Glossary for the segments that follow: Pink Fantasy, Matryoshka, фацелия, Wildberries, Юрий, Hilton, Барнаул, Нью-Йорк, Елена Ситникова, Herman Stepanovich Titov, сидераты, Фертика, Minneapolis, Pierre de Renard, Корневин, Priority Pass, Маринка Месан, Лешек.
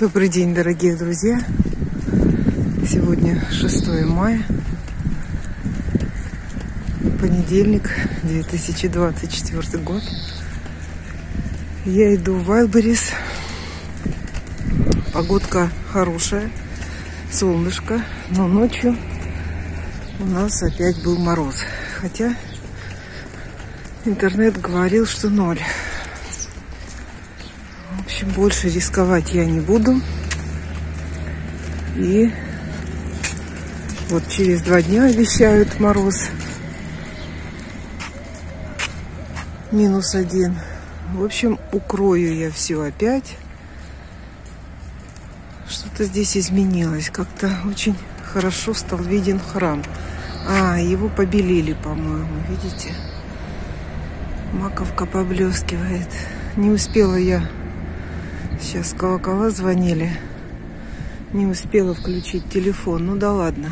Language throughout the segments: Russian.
Добрый день, дорогие друзья! Сегодня 6 мая, понедельник, 2024 год. Я иду в Wildberries. Погодка хорошая, солнышко, но ночью у нас опять был мороз. Хотя интернет говорил, что 0. В общем, больше рисковать я не буду. И вот через 2 дня обещают мороз. -1. В общем, укрою я все опять. Что-то здесь изменилось. Как-то очень хорошо стал виден храм. А, его побелили, по-моему, видите? Маковка поблескивает. Не успела я. Сейчас колокола звонили. Не успела включить телефон. Ну да ладно.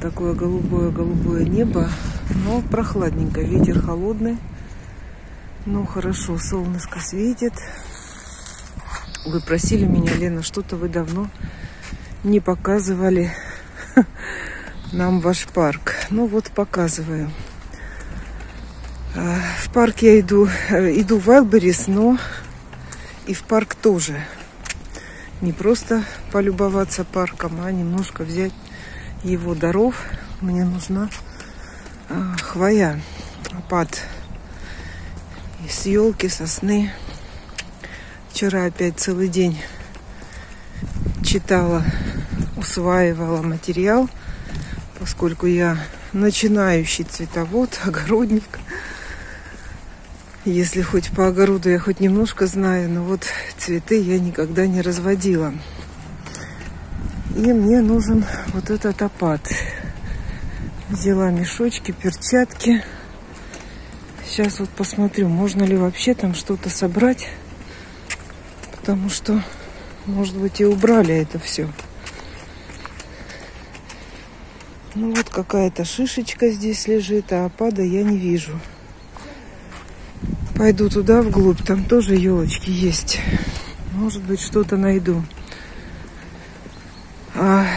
Такое голубое-голубое небо. Но прохладненько. Ветер холодный. Ну хорошо, солнышко светит. Вы просили меня, Лена, что-то вы давно не показывали нам ваш парк. Ну вот, показываю. В парк я иду в Wildberries, но и в парк тоже. Не просто полюбоваться парком, а немножко взять его даров. Мне нужна хвоя, опад из елки, сосны. Вчера опять целый день читала, усваивала материал, поскольку я начинающий цветовод, огородник. Если хоть по огороду я хоть немножко знаю, но вот цветы я никогда не разводила. И мне нужен вот этот опад. Взяла мешочки, перчатки. Сейчас вот посмотрю, можно ли вообще там что-то собрать. Потому что, может быть, и убрали это все. Ну вот какая-то шишечка здесь лежит, а опада я не вижу. Пойду туда вглубь, там тоже елочки есть. Может быть, что-то найду.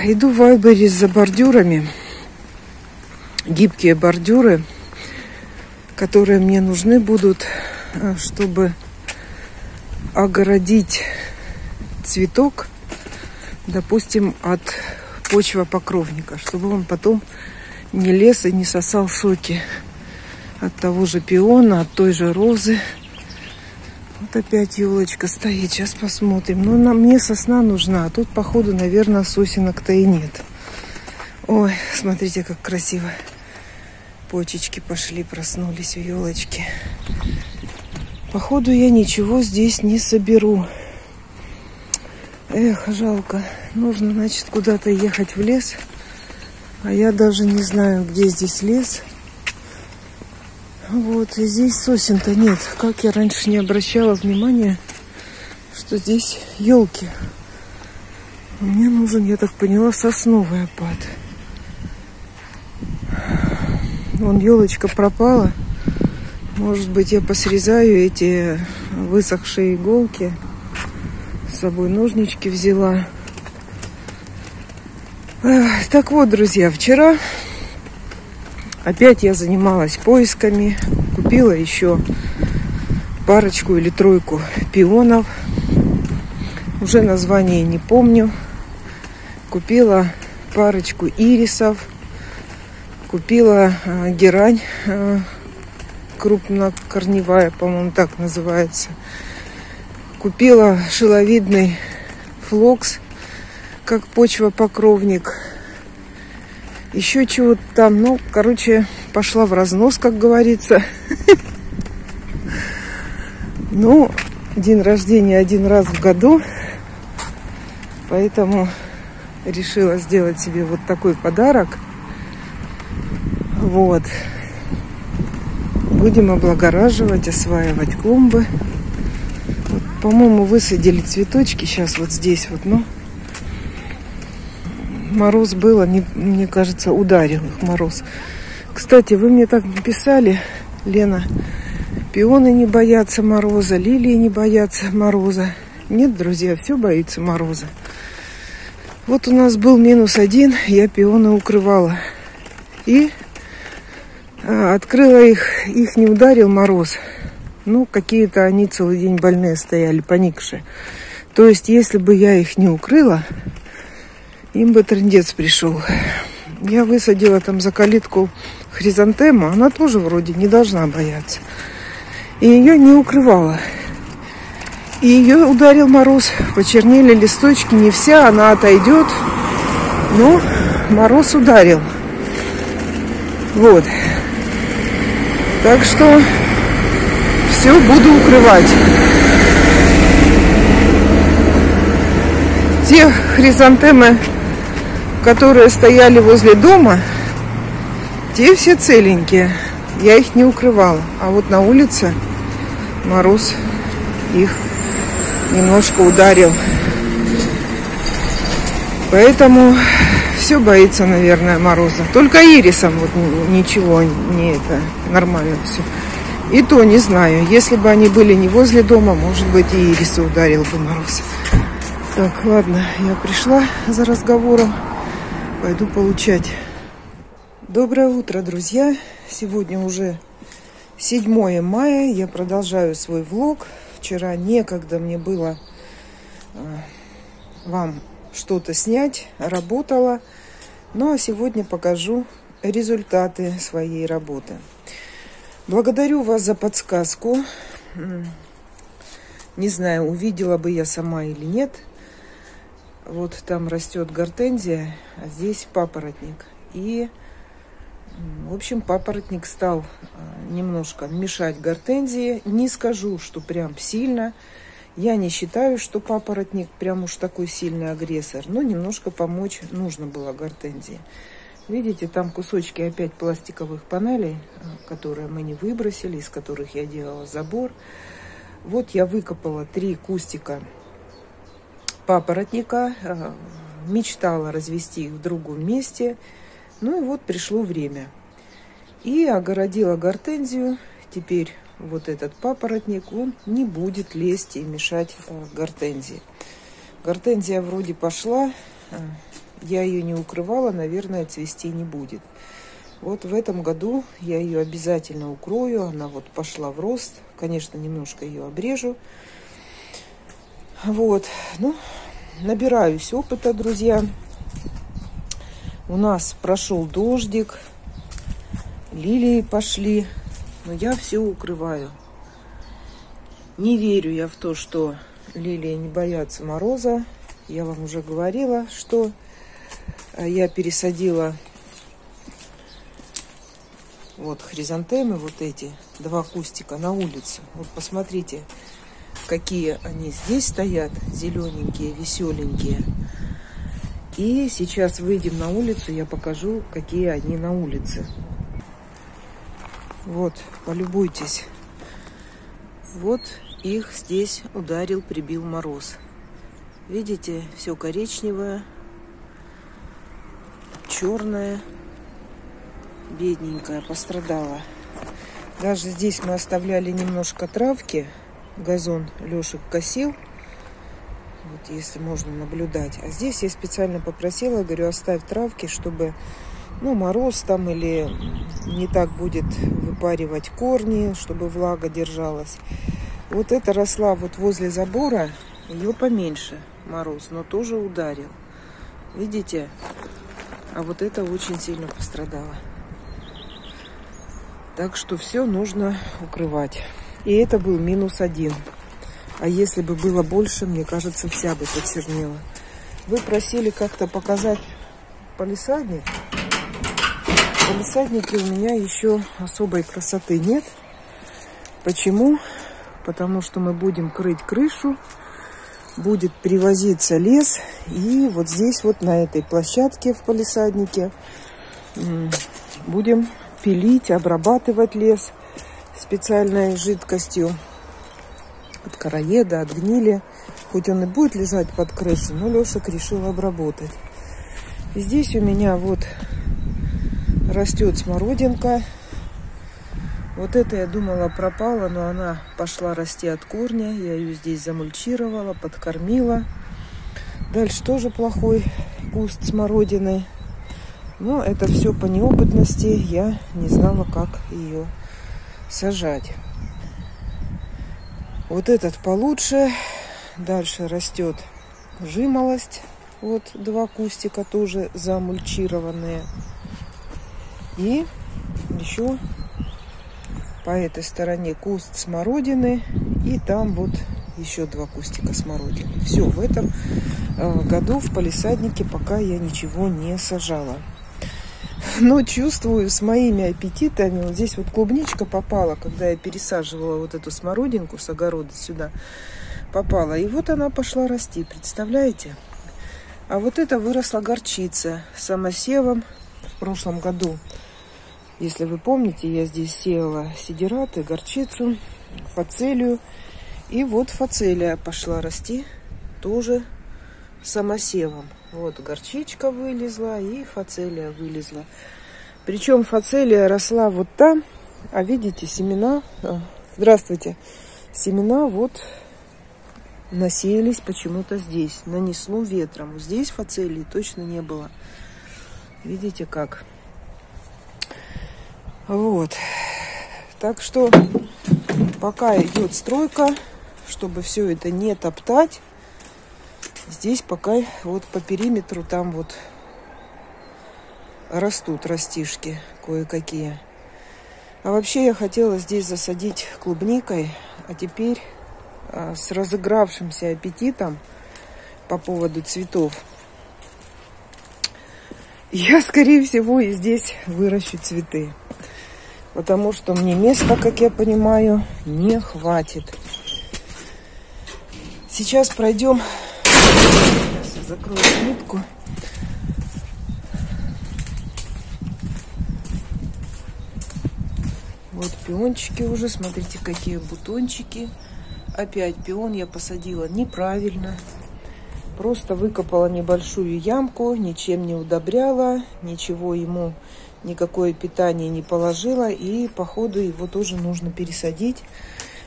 Иду в Wildberries за бордюрами. Гибкие бордюры, которые мне нужны будут, чтобы огородить цветок, допустим, от почвопокровника, чтобы он потом не лез и не сосал соки от того же пиона, от той же розы. Вот опять елочка стоит. Сейчас посмотрим. Но мне сосна нужна. А тут, походу, наверное, сосенок-то и нет. Ой, смотрите, как красиво. Почечки пошли, проснулись у елочки. Походу, я ничего здесь не соберу. Эх, жалко. Нужно, значит, куда-то ехать в лес. А я даже не знаю, где здесь лес. Вот, и здесь сосен-то нет. Как я раньше не обращала внимания, что здесь елки. Мне нужен, я так поняла, сосновый опад. Вон елочка пропала. Может быть, я посрезаю эти высохшие иголки. С собой ножнички взяла. Так вот, друзья, вчера опять я занималась поисками, купила еще парочку или тройку пионов, уже название не помню, купила парочку ирисов, купила герань крупнокорневая, по-моему, так называется, купила шиловидный флокс, как почвопокровник. Еще чего-то там, ну, короче, пошла в разнос, как говорится. Ну, день рождения один раз в году, поэтому решила сделать себе вот такой подарок. Вот. Будем облагораживать, осваивать клумбы. Вот, по-моему, высадили цветочки сейчас вот здесь вот, ну. Мороз был, мне кажется, ударил их мороз. Кстати, вы мне так писали, Лена, пионы не боятся мороза, лилии не боятся мороза. Нет, друзья, все боится мороза. Вот у нас был -1, я пионы укрывала. И открыла их не ударил мороз. Ну, какие-то они целый день больные стояли, поникшие. То есть, если бы я их не укрыла, им бы трындец пришел. Я высадила там за калитку хризантему, она тоже вроде не должна бояться. И ее не укрывала. И ее ударил мороз, почернели листочки, не вся, она отойдет, но мороз ударил. Вот. Так что все буду укрывать. Те хризантемы, которые стояли возле дома, те все целенькие. Я их не укрывала. А вот на улице мороз их немножко ударил. Поэтому все боится, наверное, мороза. Только ирисом вот ничего не это. Нормально все. И то не знаю. Если бы они были не возле дома, может быть, и ириса ударил бы мороз. Так, ладно, я пришла за разговором. Пойду получать. Доброе утро, друзья. Сегодня уже 7 мая. Я продолжаю свой влог. Вчера некогда мне было вам что-то снять. Работала. Ну, а сегодня покажу результаты своей работы. Благодарю вас за подсказку. Не знаю, увидела бы я сама или нет. Вот там растет гортензия, а здесь папоротник. И, в общем, папоротник стал немножко мешать гортензии. Не скажу, что прям сильно. Я не считаю, что папоротник прям уж такой сильный агрессор. Но немножко помочь нужно было гортензии. Видите, там кусочки опять пластиковых панелей, которые мы не выбросили, из которых я делала забор. Вот я выкопала 3 кустика папоротника, мечтала развести их в другом месте, ну и вот пришло время. И огородила гортензию, теперь вот этот папоротник, он не будет лезть и мешать гортензии. Гортензия вроде пошла, я ее не укрывала, наверное, цвести не будет. Вот в этом году я ее обязательно укрою, она вот пошла в рост, конечно, немножко ее обрежу. Вот, ну, набираюсь опыта, друзья. У нас прошел дождик, лилии пошли, но я все укрываю. Не верю я в то, что лилии не боятся мороза. Я вам уже говорила, что я пересадила вот хризантемы, вот эти 2 кустика на улицу. Вот посмотрите, какие они здесь стоят, зелененькие, веселенькие. И сейчас выйдем на улицу, я покажу, какие они на улице. Вот, полюбуйтесь. Вот их здесь ударил, прибил мороз. Видите, все коричневое, черное, бедненькое, пострадало. Даже здесь мы оставляли немножко травки. Газон Лешек косил, вот если можно наблюдать. А здесь я специально попросила, говорю, оставь травки, чтобы, ну, мороз там или не так будет выпаривать корни, чтобы влага держалась. Вот эта росла вот возле забора, ее поменьше мороз, но тоже ударил. Видите? А вот это очень сильно пострадало. Так что все нужно укрывать. И это был -1. А если бы было больше, мне кажется, вся бы почернела. Вы просили как-то показать палисадник. Палисадники у меня еще особой красоты нет. Почему? Потому что мы будем крыть крышу, будет привозиться лес. И вот здесь, вот на этой площадке в палисаднике, будем пилить, обрабатывать лес специальной жидкостью от короеда, от гнили. Хоть он и будет лежать под крышей, но Лешек решил обработать. И здесь у меня вот растет смородинка. Вот это, я думала, пропала, но она пошла расти от корня. Я ее здесь замульчировала, подкормила. Дальше тоже плохой куст смородины. Но это все по неопытности. Я не знала, как ее сажать. Вот этот получше. Дальше растет жимолость. Вот два кустика тоже замульчированные. И еще по этой стороне куст смородины. И там вот еще два кустика смородины. Все, в этом году в палисаднике пока я ничего не сажала. Но чувствую с моими аппетитами. Вот здесь вот клубничка попала, когда я пересаживала вот эту смородинку с огорода сюда. Попала. И вот она пошла расти, представляете? А вот это выросла горчица самосевом. В прошлом году, если вы помните, я здесь сеяла сидираты, горчицу, фацелию. И вот фацелия пошла расти тоже самосевом. Вот горчичка вылезла и фацелия вылезла. Причем фацелия росла вот там. А видите, семена... Здравствуйте! Семена вот... насеялись почему-то здесь. Нанесло ветром. Здесь фацелии точно не было. Видите как? Вот. Так что пока идет стройка, чтобы все это не топтать. Здесь пока вот по периметру там вот растут растишки кое-какие. А вообще я хотела здесь засадить клубникой, а теперь... с разыгравшимся аппетитом по поводу цветов, я, скорее всего, и здесь выращу цветы. Потому что мне места, как я понимаю, не хватит. Сейчас пройдем... Сейчас я закрою нитку. Вот пиончики уже. Смотрите, какие бутончики. Опять пион я посадила неправильно. Просто выкопала небольшую ямку, ничем не удобряла, ничего ему, никакое питание не положила. И, походу, его тоже нужно пересадить,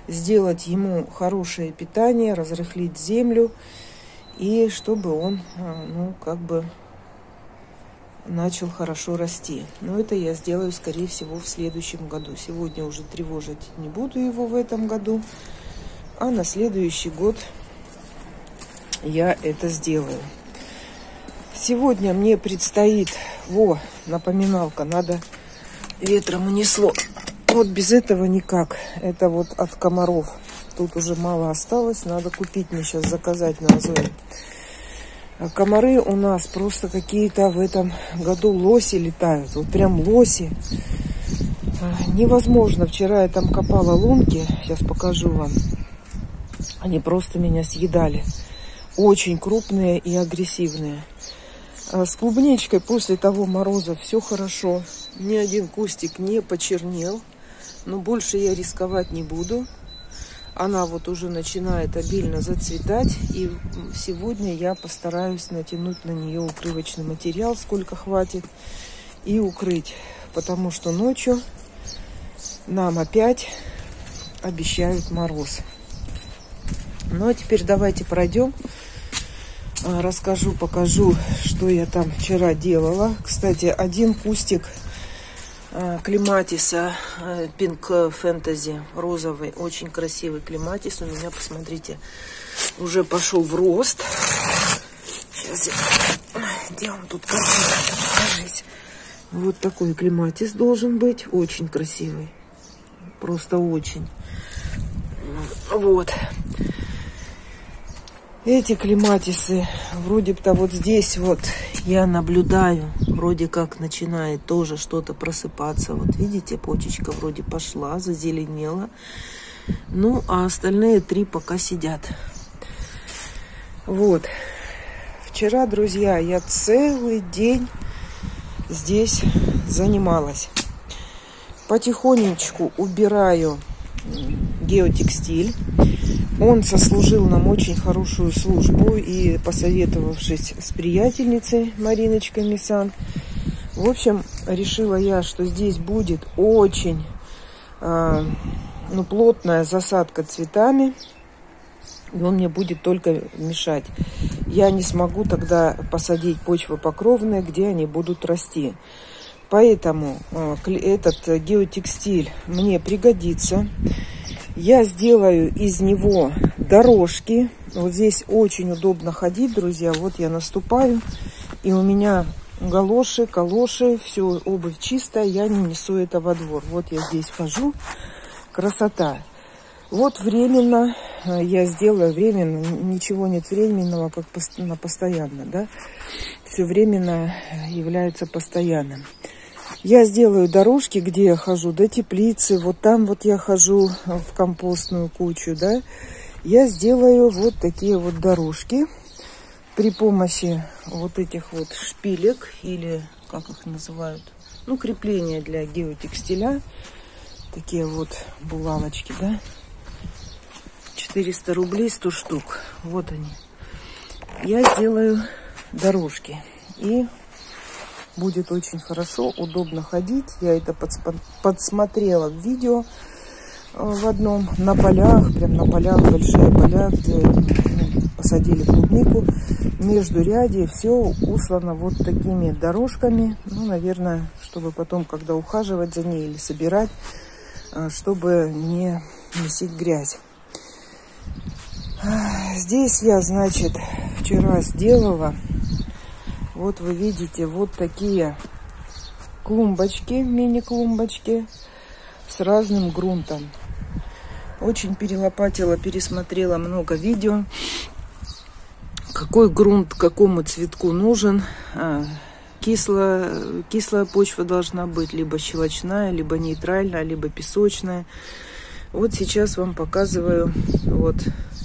сделать ему хорошее питание, разрыхлить землю. И чтобы он, ну, как бы начал хорошо расти. Но это я сделаю, скорее всего, в следующем году. Сегодня уже тревожить не буду его в этом году. А на следующий год я это сделаю. Сегодня мне предстоит... Во, напоминалка, надо... Ветром унесло. Вот без этого никак. Это вот от комаров. Тут уже мало осталось. Надо купить мне сейчас, заказать на Озоне. Комары у нас просто какие-то в этом году, лоси летают. Вот прям лоси. Невозможно. Вчера я там копала лунки. Сейчас покажу вам. Они просто меня съедали. Очень крупные и агрессивные. С клубничкой после того мороза все хорошо. Ни один кустик не почернел. Но больше я рисковать не буду. Она вот уже начинает обильно зацветать. И сегодня я постараюсь натянуть на нее укрывочный материал, сколько хватит. И укрыть. Потому что ночью нам опять обещают мороз. Ну а теперь давайте пройдем, расскажу, покажу, что я там вчера делала. Кстати, один кустик клематиса Pink Fantasy, розовый, очень красивый клематис. У меня, посмотрите, уже пошел в рост. Сейчас я... Где он тут? Вот такой клематис должен быть, очень красивый, просто очень. Вот. Эти клематисы, вроде бы-то вот здесь вот я наблюдаю, вроде как начинает тоже что-то просыпаться. Вот видите, почечка вроде пошла, зазеленела. Ну, а остальные три пока сидят. Вот. Вчера, друзья, я целый день здесь занималась. Потихонечку убираю геотекстиль. Он сослужил нам очень хорошую службу, и, посоветовавшись с приятельницей Мариночкой Месан, в общем, решила я, что здесь будет очень ну, плотная засадка цветами, и он мне будет только мешать. Я не смогу тогда посадить почвопокровные, где они будут расти. Поэтому этот геотекстиль мне пригодится. Я сделаю из него дорожки. Вот здесь очень удобно ходить, друзья. Вот я наступаю, и у меня галоши, калоши, все, обувь чистая. Я не несу это во двор. Вот я здесь хожу. Красота. Вот временно я сделаю, временно, ничего нет временного, как на постоянно, да? Все временно является постоянным. Я сделаю дорожки, где я хожу, до теплицы, вот там вот я хожу в компостную кучу, да? Я сделаю вот такие вот дорожки при помощи вот этих вот шпилек, или как их называют, ну, крепления для геотекстиля, такие вот булавочки, да? 400 рублей 100 штук. Вот они. Я сделаю дорожки. И будет очень хорошо, удобно ходить. Я это подсмотрела в видео в одном. На полях, прям на полях, большие поля, где посадили клубнику. Междурядье все услано вот такими дорожками. Ну, наверное, чтобы потом, когда ухаживать за ней или собирать, чтобы не носить грязь. Здесь я, значит, вчера сделала, вот вы видите, вот такие клумбочки, мини-клумбочки с разным грунтом. Очень перелопатила, пересмотрела много видео, какой грунт какому цветку нужен. Кислая почва должна быть, либо щелочная, либо нейтральная, либо песочная. Вот сейчас вам показываю вот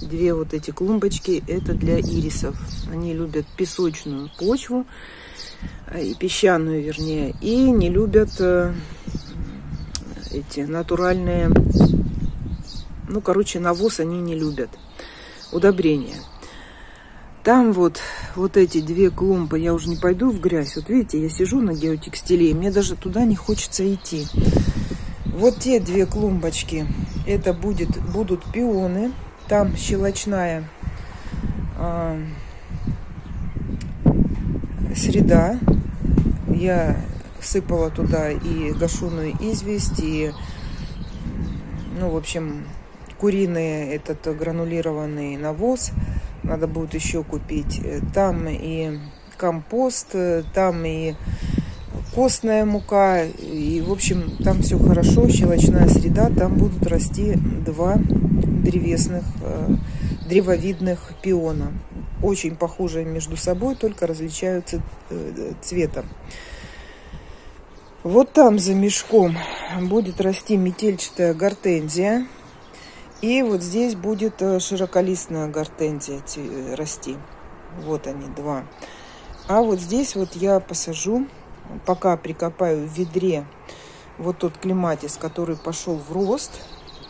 две вот эти клумбочки. Это для ирисов. Они любят песочную почву, и песчаную, вернее, и не любят эти натуральные, ну, короче, навоз они не любят, удобрения. Там вот эти две клумбы, я уже не пойду в грязь. Вот видите, я сижу на геотекстиле, и мне даже туда не хочется идти. Вот те две клумбочки, это будут пионы. Там щелочная среда. Я сыпала туда и гашеную известь, и, ну, в общем, куриный этот гранулированный навоз. Надо будет еще купить. Там и компост, там и костная мука. И, в общем, там все хорошо. Щелочная среда. Там будут расти два древесных, древовидных пиона. Очень похожие между собой, только различаются цветом. Вот там за мешком будет расти метельчатая гортензия. И вот здесь будет широколистная гортензия расти. Вот они, два. А вот здесь вот я посажу, пока прикопаю в ведре вот тот клематис, который пошел в рост,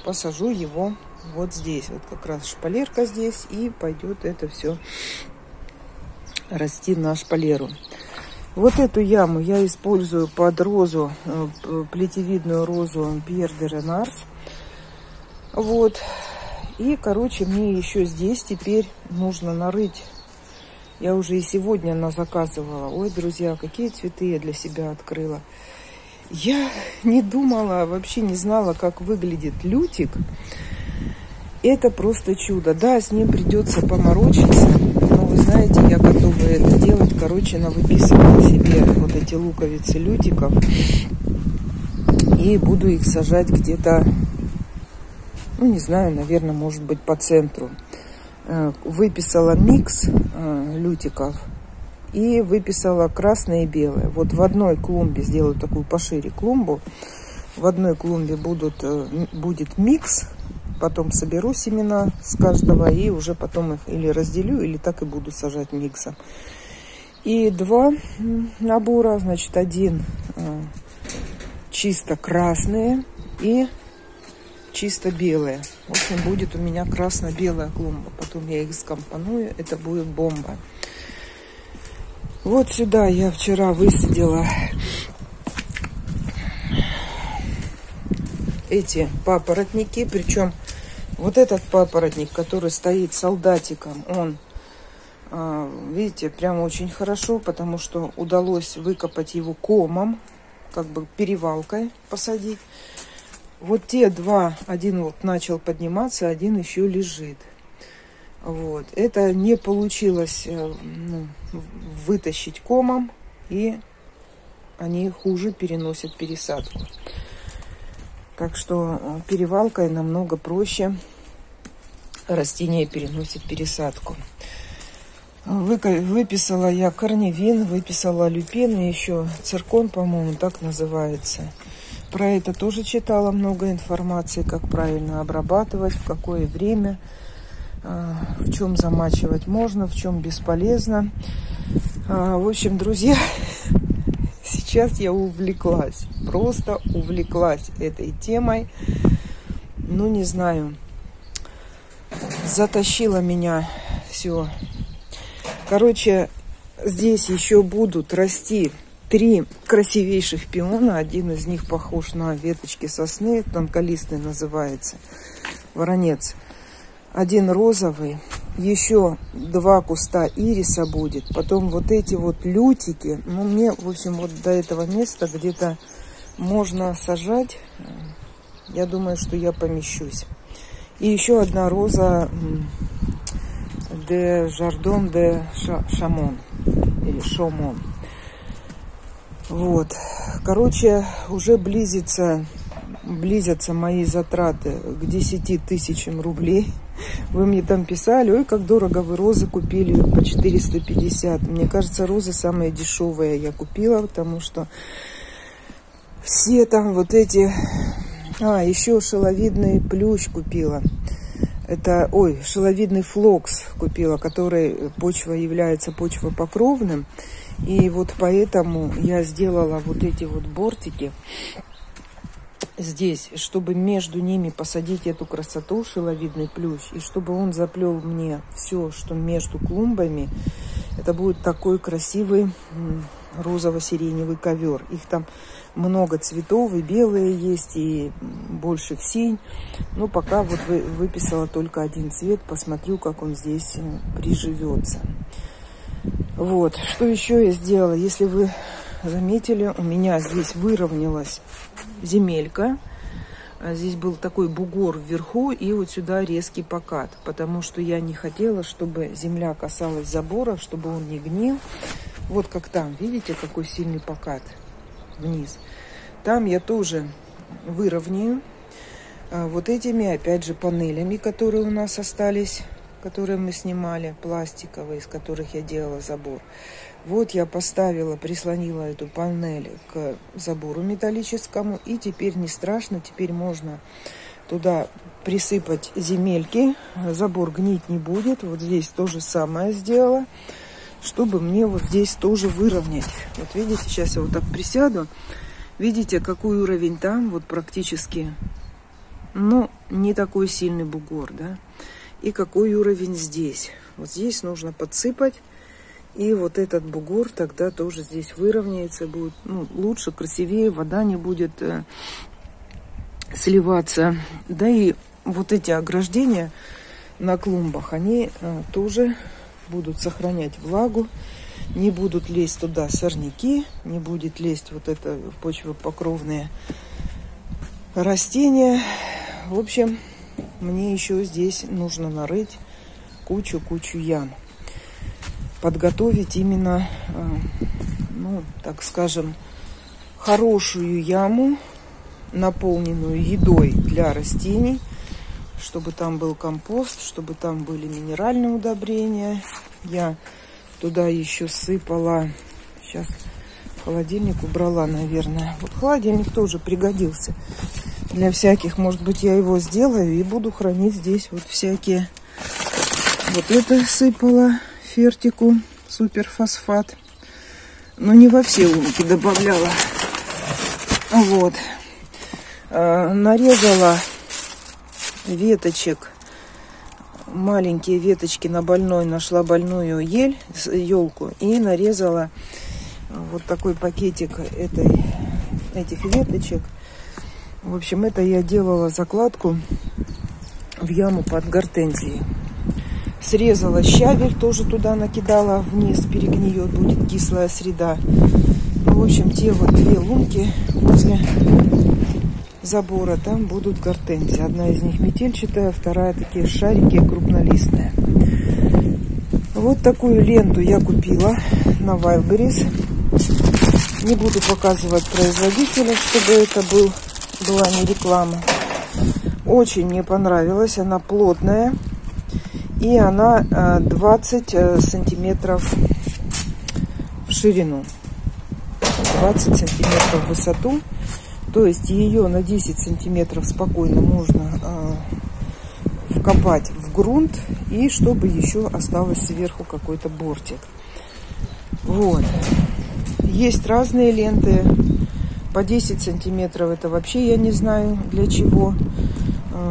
посажу его вот здесь. Вот как раз шпалерка здесь, и пойдет это все расти на шпалеру. Вот эту яму я использую под розу, плетевидную розу Pierre de Renard. Вот. И, короче, мне еще здесь теперь нужно нарыть. Я уже и сегодня заказывала. Ой, друзья, какие цветы я для себя открыла. Я не думала, вообще не знала, как выглядит лютик. Это просто чудо. Да, с ним придется поморочиться. Но вы знаете, я готова это делать. Короче, она выписывала себе вот эти луковицы лютиков. И буду их сажать где-то, ну, не знаю, наверное, может быть, по центру. Выписала микс лютиков и выписала красные и белые. Вот в одной клумбе, сделаю такую пошире клумбу, в одной клумбе будет микс, потом соберу семена с каждого и уже потом их или разделю, или так и буду сажать миксом. И два набора, значит, один чисто красные и чисто белые. В общем, будет у меня красно-белая клумба. Потом я их скомпоную. Это будет бомба. Вот сюда я вчера высадила эти папоротники. Причем вот этот папоротник, который стоит солдатиком, он, видите, прям очень хорошо, потому что удалось выкопать его комом, как бы перевалкой посадить. Вот те два, один вот начал подниматься, один еще лежит. Вот. Это не получилось вытащить комом, и они хуже переносят пересадку. Так что перевалкой намного проще. Растение переносит пересадку. Выписала я корневин, выписала люпин и еще циркон, по-моему, так называется. Про это тоже читала много информации, как правильно обрабатывать, в какое время, в чем замачивать можно, в чем бесполезно. В общем, друзья, сейчас я увлеклась, просто увлеклась этой темой. Ну, не знаю, затащило меня все. Короче, здесь еще будут расти три красивейших пиона. Один из них похож на веточки сосны, тонколистный называется, воронец. Один розовый, еще два куста ириса будет. Потом вот эти вот лютики. Ну, мне, в общем, вот до этого места где-то можно сажать. Я думаю, что я помещусь. И еще одна роза де Жардон де Шамон или Шомон. Вот, короче, уже близятся мои затраты к 10 000 рублей. Вы мне там писали: ой, как дорого вы розы купили, по 450. Мне кажется, розы самые дешевые я купила, потому что все там вот эти... А, еще шиловидный плющ купила. Это, ой, шиловидный флокс купила, который почва является почвопокровным. И вот поэтому я сделала вот эти вот бортики здесь, чтобы между ними посадить эту красоту, шиловидный плющ, и чтобы он заплел мне все, что между клумбами. Это будет такой красивый розово-сиреневый ковер. Их там много цветов, и белые есть, и больше в синь. Но пока вот выписала только один цвет. Посмотрю, как он здесь приживется. Вот, что еще я сделала. Если вы заметили, у меня здесь выровнялась земелька. Здесь был такой бугор вверху, и вот сюда резкий покат. Потому что я не хотела, чтобы земля касалась забора, чтобы он не гнил. Вот как там, видите, какой сильный покат вниз. Там я тоже выровняю вот этими, опять же, панелями, которые у нас остались, которые мы снимали, пластиковые, из которых я делала забор. Вот я поставила, прислонила эту панель к забору металлическому, и теперь не страшно, теперь можно туда присыпать земельки, забор гнить не будет. Вот здесь то же самое сделала, чтобы мне вот здесь тоже выровнять. Вот видите, сейчас я вот так присяду, видите, какой уровень там, вот практически, ну, не такой сильный бугор, да, и какой уровень здесь. Вот здесь нужно подсыпать, и вот этот бугор тогда тоже здесь выровняется, будет, ну, лучше, красивее, вода не будет сливаться. Да и вот эти ограждения на клумбах, они тоже будут сохранять влагу, не будут лезть туда сорняки, не будет лезть вот это почвопокровные растения. В общем, мне еще здесь нужно нарыть кучу ям. Подготовить именно, ну, так скажем, хорошую яму, наполненную едой для растений, чтобы там был компост, чтобы там были минеральные удобрения. Я туда еще сыпала, сейчас холодильник убрала, наверное. Вот холодильник тоже пригодился для всяких. Может быть, я его сделаю и буду хранить здесь вот всякие. Вот это сыпала, фертику, суперфосфат. Но не во все лунки добавляла. Вот. Нарезала веточек, маленькие веточки на больной, нашла больную елку и нарезала вот такой пакетик этих веточек. В общем, это я делала закладку в яму под гортензией. Срезала щавель, тоже туда накидала вниз, перегниет, будет кислая среда. В общем, те вот две лунки после забора, там будут гортензии. Одна из них метельчатая, вторая такие шарики крупнолистные. Вот такую ленту я купила на Wildberries. Не буду показывать производителя, чтобы это была не реклама. Очень мне понравилась, она плотная. И она 20 сантиметров в ширину, 20 сантиметров в высоту. То есть ее на 10 сантиметров спокойно можно вкопать в грунт. И чтобы еще осталось сверху какой-то бортик. Вот. Есть разные ленты. По 10 сантиметров это вообще я не знаю для чего.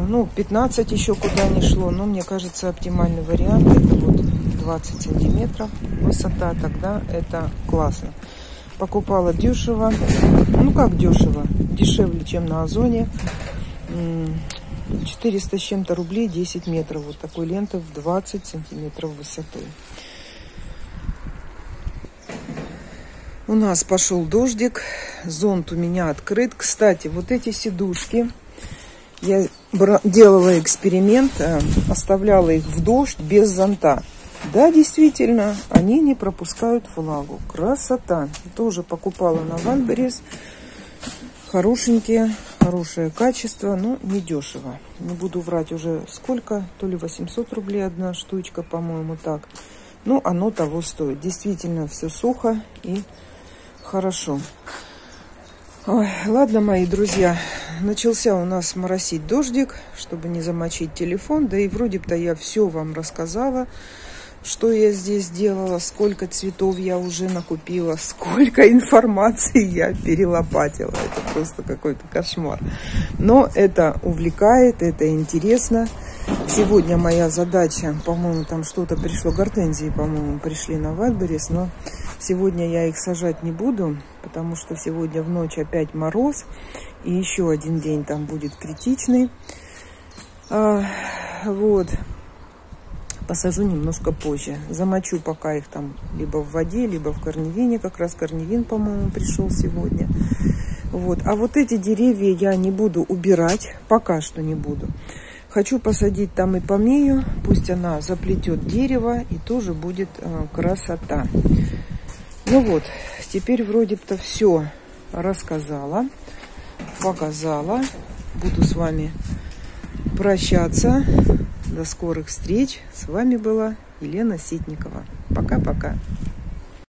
Ну, 15 еще куда не шло, но мне кажется, оптимальный вариант это вот 20 сантиметров высота, тогда это классно. Покупала дешево, ну как дешево, дешевле, чем на Озоне, 400 с чем-то рублей 10 метров, вот такой ленты в 20 сантиметров высотой. У нас пошел дождик, зонт у меня открыт. Кстати, вот эти сидушки. Я делала эксперимент, оставляла их в дождь без зонта. Да, действительно, они не пропускают влагу. Красота! Тоже покупала на Wildberries. Хорошенькие, хорошее качество, но недешево. Не буду врать уже сколько, то ли 800 рублей одна штучка, по-моему, так. Но оно того стоит. Действительно, все сухо и хорошо. Ой, ладно, мои друзья, начался у нас моросить дождик, чтобы не замочить телефон. Да и вроде бы-то я все вам рассказала, что я здесь делала, сколько цветов я уже накупила, сколько информации я перелопатила. Это просто какой-то кошмар. Но это увлекает, это интересно. Сегодня моя задача, по-моему, там что-то пришло, гортензии, по-моему, пришли на Wildberries, но сегодня я их сажать не буду, потому что сегодня в ночь опять мороз, и еще один день там будет критичный. Вот. Посажу немножко позже. Замочу пока их там либо в воде, либо в корневине. Как раз корневин, по-моему, пришел сегодня. Вот. А вот эти деревья я не буду убирать, пока что не буду. Хочу посадить там и помею, пусть она заплетет дерево, и тоже будет красота. Ну вот, теперь вроде бы-то все рассказала, показала. Буду с вами прощаться. До скорых встреч. С вами была Елена Ситникова. Пока-пока.